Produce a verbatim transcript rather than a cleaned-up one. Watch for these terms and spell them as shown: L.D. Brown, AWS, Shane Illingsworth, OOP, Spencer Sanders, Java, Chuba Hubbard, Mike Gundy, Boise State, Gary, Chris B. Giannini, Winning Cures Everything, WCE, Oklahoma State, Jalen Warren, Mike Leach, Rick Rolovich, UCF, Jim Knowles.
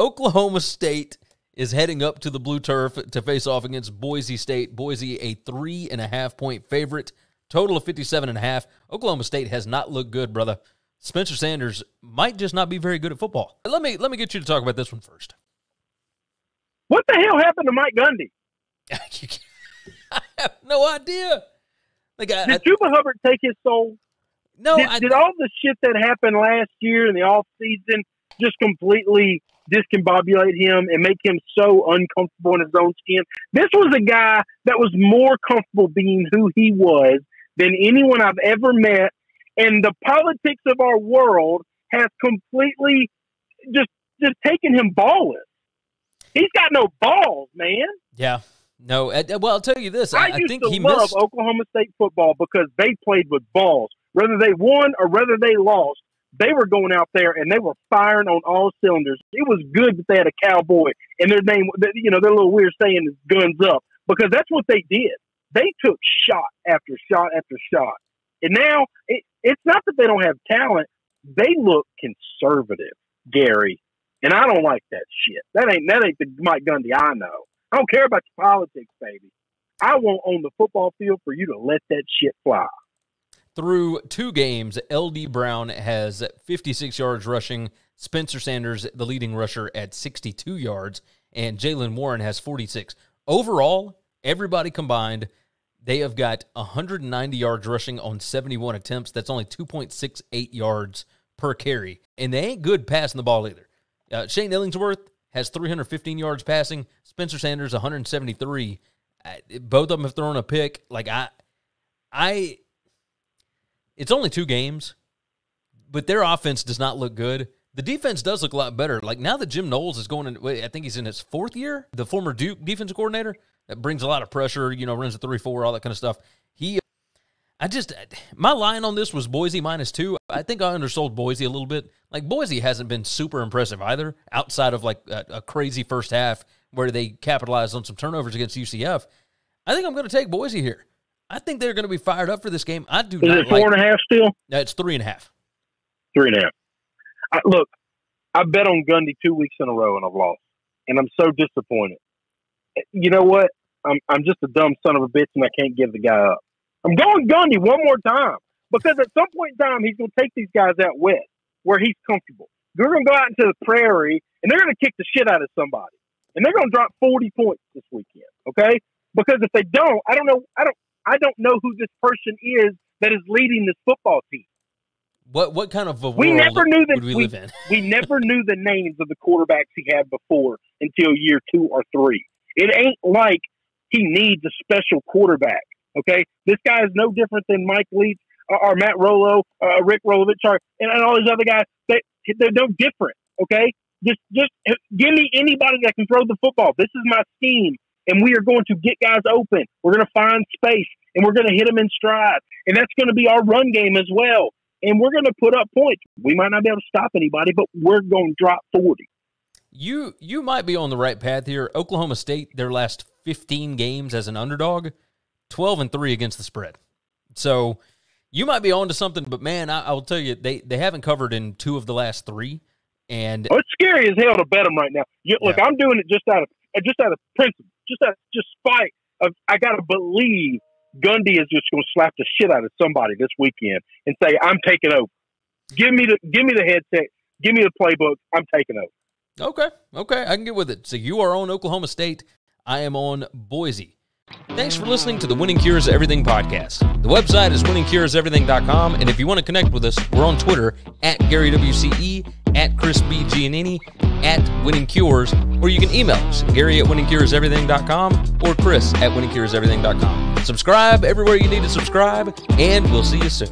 Oklahoma State is heading up to the blue turf to face off against Boise State. Boise, a three and a half point favorite, total of fifty-seven and a half. Oklahoma State has not looked good, brother. Spencer Sanders might just not be very good at football. Let me let me get you to talk about this one first. What the hell happened to Mike Gundy? I have no idea. Like, I, did I, Chuba Hubbard take his soul? No, did, I, did all the shit that happened last year in the offseason just completely discombobulate him and make him so uncomfortable in his own skin? This was a guy that was more comfortable being who he was than anyone I've ever met. And the politics of our world has completely just just taken him ballless. He's got no balls, man. Yeah. No, well, I'll tell you this. I, I used think to he love missed... Oklahoma State football because they played with balls. Whether they won or whether they lost, they were going out there and they were firing on all cylinders. It was good that they had a cowboy, and their name, you know, their little weird saying is guns up, because that's what they did. They took shot after shot after shot. And now it, it's not that they don't have talent. They look conservative, Gary. And I don't like that shit. That ain't, that ain't the Mike Gundy I know. I don't care about your politics, baby. I want on the football field for you to let that shit fly. Through two games, L D. Brown has fifty-six yards rushing. Spencer Sanders, the leading rusher, at sixty-two yards. And Jalen Warren has forty-six. Overall, everybody combined, they have got one hundred ninety yards rushing on seventy-one attempts. That's only two point six eight yards per carry. And they ain't good passing the ball either. Uh, Shane Illingsworth has three hundred fifteen yards passing. Spencer Sanders, one hundred seventy-three. I, both of them have thrown a pick. Like, I, I, it's only two games, but their offense does not look good. The defense does look a lot better. Like, now that Jim Knowles is going in, I think he's in his fourth year, the former Duke defensive coordinator, that brings a lot of pressure, you know, runs a three four, all that kind of stuff. He, I just, my line on this was Boise minus two. I think I undersold Boise a little bit. Like, Boise hasn't been super impressive either, outside of, like, a, a crazy first half where they capitalized on some turnovers against U C F. I think I'm going to take Boise here. I think they're going to be fired up for this game. I do Is not it four like and a half still? No, it's three and a half. Three and a half. I, look, I bet on Gundy two weeks in a row, and I've lost. And I'm so disappointed. You know what? I'm, I'm just a dumb son of a bitch, and I can't give the guy up. I'm going Gundy one more time, because at some point in time, he's going to take these guys out west where he's comfortable. They're going to go out into the prairie, and they're going to kick the shit out of somebody. And they're going to drop forty points this weekend, okay? Because if they don't, I don't know I don't, I don't know who this person is that is leading this football team. What what kind of a world we never knew that we, we live in? We never knew the names of the quarterbacks he had before until year two or three. It ain't like he needs a special quarterback. Okay, this guy is no different than Mike Leach or, or Matt Rolo, uh, Rick Rolovich, or, and, and all these other guys. They they're no different. Okay, just just give me anybody that can throw the football. This is my scheme, and we are going to get guys open. We're going to find space, and we're going to hit them in stride, and that's going to be our run game as well. And we're going to put up points. We might not be able to stop anybody, but we're going to drop forty. You you might be on the right path here. Oklahoma State, their last fifteen games as an underdog, twelve and three against the spread. So you might be on to something, but, man, I, I will tell you, they, they haven't covered in two of the last three. And oh, it's scary as hell to bet them right now. You, look, yeah. I'm doing it just out of just out of principle, just out of just spite. Of, I got to believe Gundy is just going to slap the shit out of somebody this weekend and say, I'm taking over. Give me the give me the headset. Give me the playbook. I'm taking over. Okay, okay, I can get with it. So you are on Oklahoma State. I am on Boise. Thanks for listening to the Winning Cures Everything podcast. The website is winning cures everything dot com, and if you want to connect with us, we're on Twitter, at Gary W C E, at Chris B. Giannini, at Winning Cures, or you can email us, Gary at winning cures everything dot com or Chris at winning cures everything dot com. Subscribe everywhere you need to subscribe, and we'll see you soon.